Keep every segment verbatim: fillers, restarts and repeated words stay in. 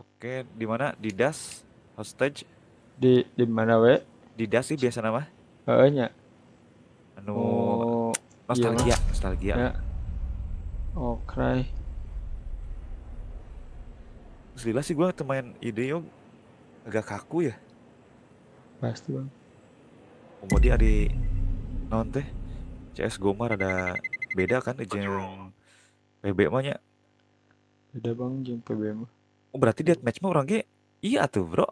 Oke, di mana? Di das hostage. Di di mana we? Di das sih biasa nama. Heeh nya. Anu oh, nostalgia, iya, nostalgia. Ya. Oh, cry. Gila sih gua main ide yuk agak kaku ya. Pasti, Bang. Kemudian ada non teh C S Gomar ada beda kan jeung P B mah nya. Beda Bang jeung P B mah. Oh berarti dead match mah orang ge iya tuh, Bro.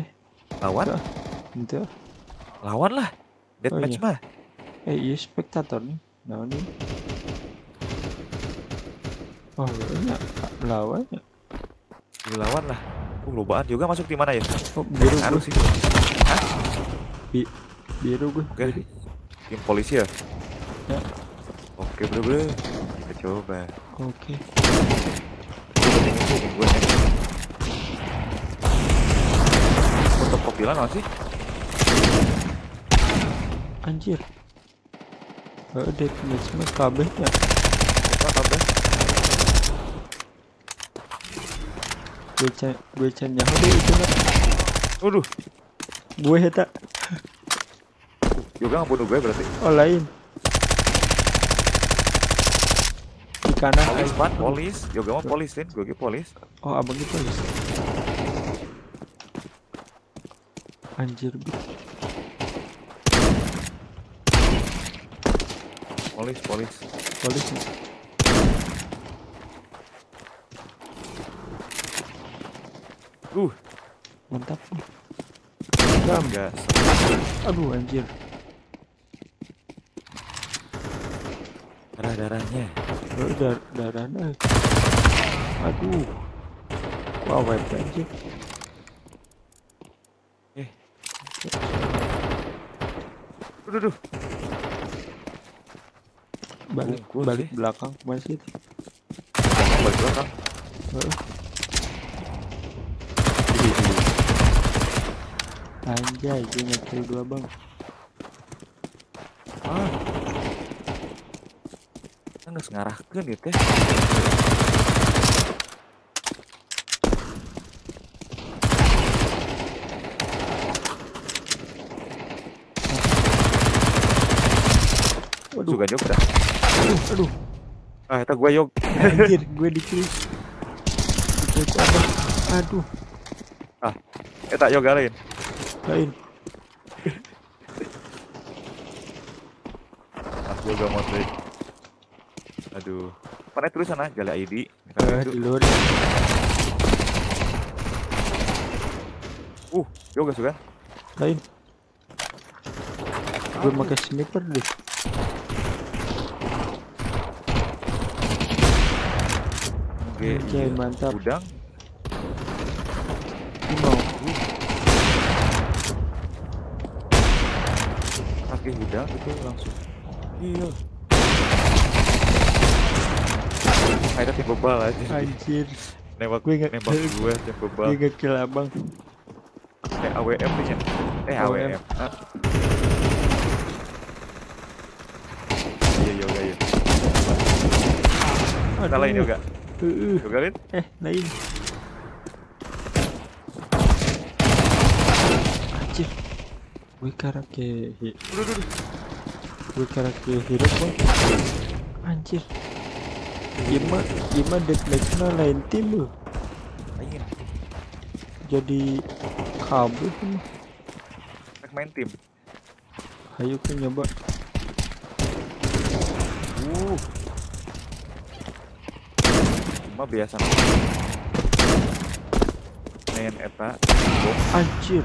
Eh, lawan. Itu. Lawan lah. Dead oh, match iya mah. Eh, iya spektator nih. Nah, nih. Oh, iya lawan. Lawan lah. Uh, lobaan juga masuk di mana ya? Oh, biru harus sih. Bi biru gue. Oke. Okay. Tim polisi ya? Ya. Oke, Bro, Bro. Kita coba. Oke. Okay. Foto kopilan masih? Anjir. Heeh, oh, dead match mah kabehnya. Apa kabeh? Gue gue cenah hade itu lah. Aduh. Gue heta. Juga ngebunuh gue berarti. Oh, lain. Di kanan polis, pan, polis. Juga mau polis, Lin. Gue ke polis. Oh, abang itu polis. Anjir. Polis, polis. Polis. Uh, mantap. Jam gas. Aduh, anjir. Darah-darahnya. Oh, dar darahnya. Aduh. Wah, wow, wipe anjir. Eh. Aduh, aduh. Balik, oh, balik sih belakang masih. Balik belakang. Uh. Anjay, gue ngekill dua Bang. Ah. Kan harus ngarahkan gitu ya. Waduh, gak jok dah. Aduh, aduh. Ah, itu gue jok. Anjir, gue dikill. Aduh. Ah, eh tak jok galin. Lain. Aku juga mau play. Aduh. Mana terus sana gali I D. Eh, di luar. Uh, yoga suka. Lain. Gue pakai sniper deh. Oke, okay, mantap. Udang. Oke, udah itu langsung. Iya. Ada tipe bal aja. Anjir. Nembak gue, nembak gue tipe bal. Gue ngekill abang. Eh A W M nih. Eh A W M. Iya, yoga ya. Ada lain juga. Heeh. Yoga lain? Eh, lain. Gue karake hit. Gue karake hero kok. Anjir. Ima Ima deadmatch-nya lain tim lu. Lain. Jadi kabur lu. Main tim. Ayo kita nyoba. Uh. Ima biasa. Main eta. Anjir.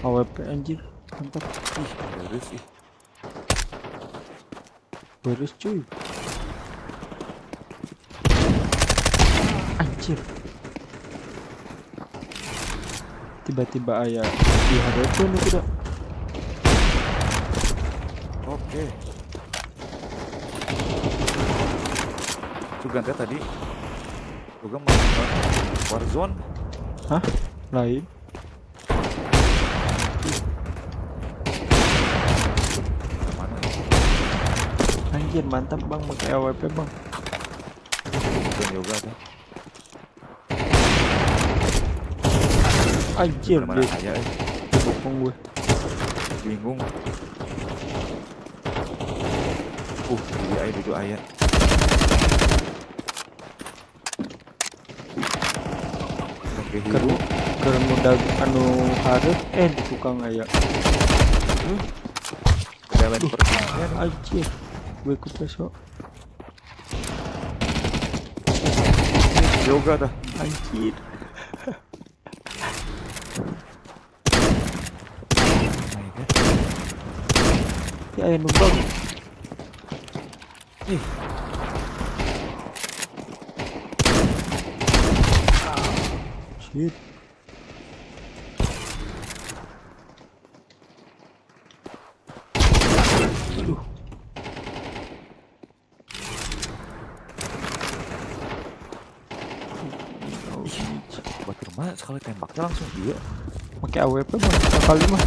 A W P anjir. Mantap. Ih, beres ih. Beres cuy. Anjir. Tiba-tiba ayah dihadapi nih tidak. Oke. Itu gantian tadi. Juga mau Warzone. Hah? Lain. Mantap Bang, pakai A W P Bang. Bukan yoga deh. Anjir, mana aja eh. Bokong gue. Bingung. Uh, dia air itu air. Oke, hidup. Keren mudah anu harus eh di tukang air. Hmm. Kedalaman uh, pertanian anjir. Gue ikut besok. Yoga dah anjir. Ya ayo numpang. Ih. Shit. Aduh. Buat rumah sekali tembaknya langsung dia. Pakai A W P mah sekali mah.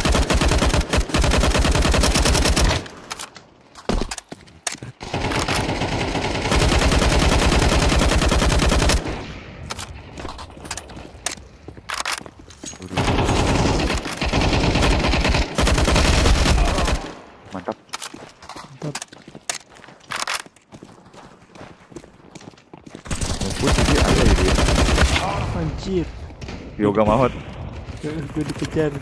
Anjir. Yoga mahot. Gue dikejar.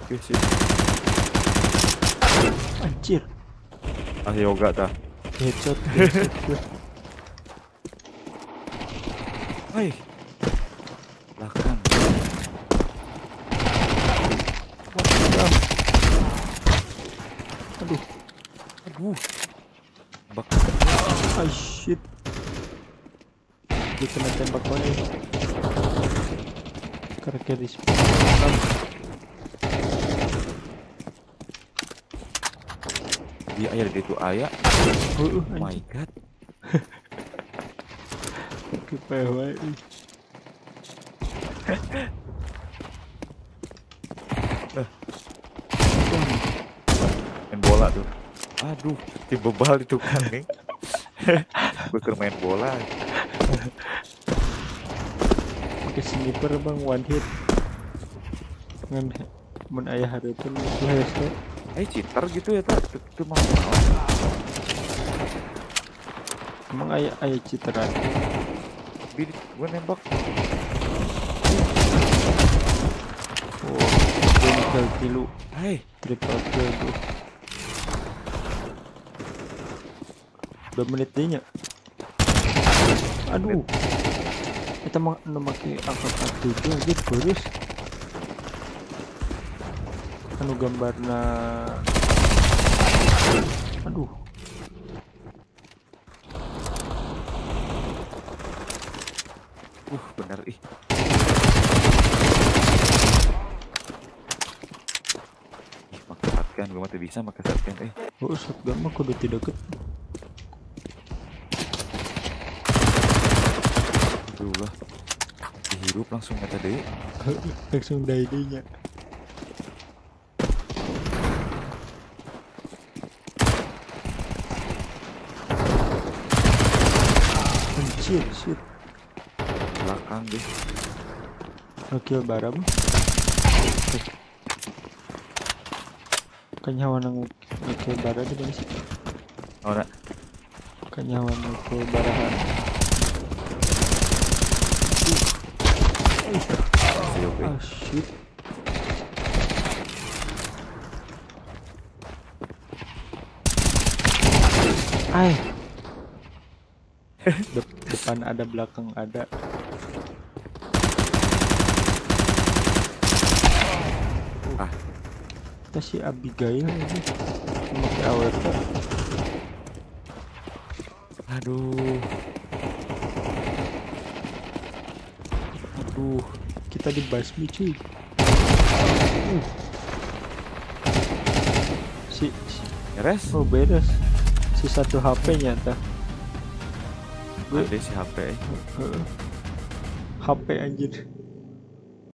Oke sih. Anjir. Ah yoga dah. Headshot. Hai. Lakan. Aduh. Aduh. Bak. Ah shit. Gue kena tembak banget karena kiri sepanjang dia ayah di itu ayah oh, oh my god ke P W I main bola tuh aduh tiba bal itu kan nih gue kermain bola pakai sniper bang one hit dengan men ayah hari itu eh cheater gitu ya tak itu mah emang ayah ayah cheateran bid gue nembak oh triple tilu hai triple tilu dua menit dinya aduh kita mau memakai A K empat tujuh aja terus anu gambarnya aduh uh benar ih ih maka satkan gue mati bisa maka satkan eh oh satkan mah kudu tidak deket udah dihirup langsung kata deh langsung dayanya anjir shit belakang deh oke barang kenyawan nang oke barang di mana sih ora kenyawan oke barahan ah shit ay depan ada belakang ada ah kita si Abigail ini pakai A W P aduh aduh kita dibasmi cuy uh. si, si beres oh beres si satu H P nyata ada si H P uh. H P anjir.